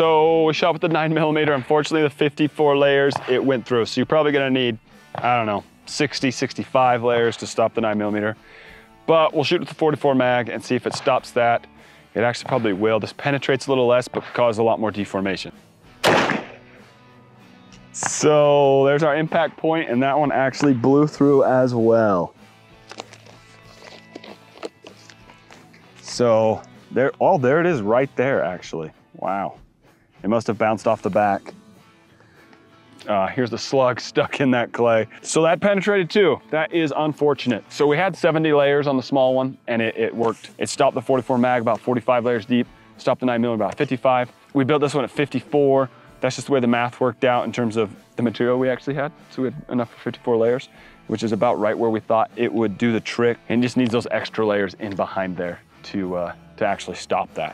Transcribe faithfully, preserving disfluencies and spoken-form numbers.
So we shot with the nine millimeter. Unfortunately, the fifty-four layers, it went through. So you're probably gonna need, I don't know, sixty, sixty-five layers to stop the nine millimeter. But we'll shoot with the forty-four mag and see if it stops that. It actually probably will. This penetrates a little less, but causes a lot more deformation. So there's our impact point, and that one actually blew through as well. So there, oh, there it is right there, actually. Wow. It must have bounced off the back. Uh, here's the slug stuck in that clay. So that penetrated too. That is unfortunate. So we had seventy layers on the small one, and it, it worked. It stopped the forty-four mag about forty-five layers deep, stopped the nine millimeter about fifty-five. We built this one at fifty-four. That's just the way the math worked out in terms of the material we actually had. So we had enough for fifty-four layers, which is about right where we thought it would do the trick, and just needs those extra layers in behind there to, uh, to actually stop that.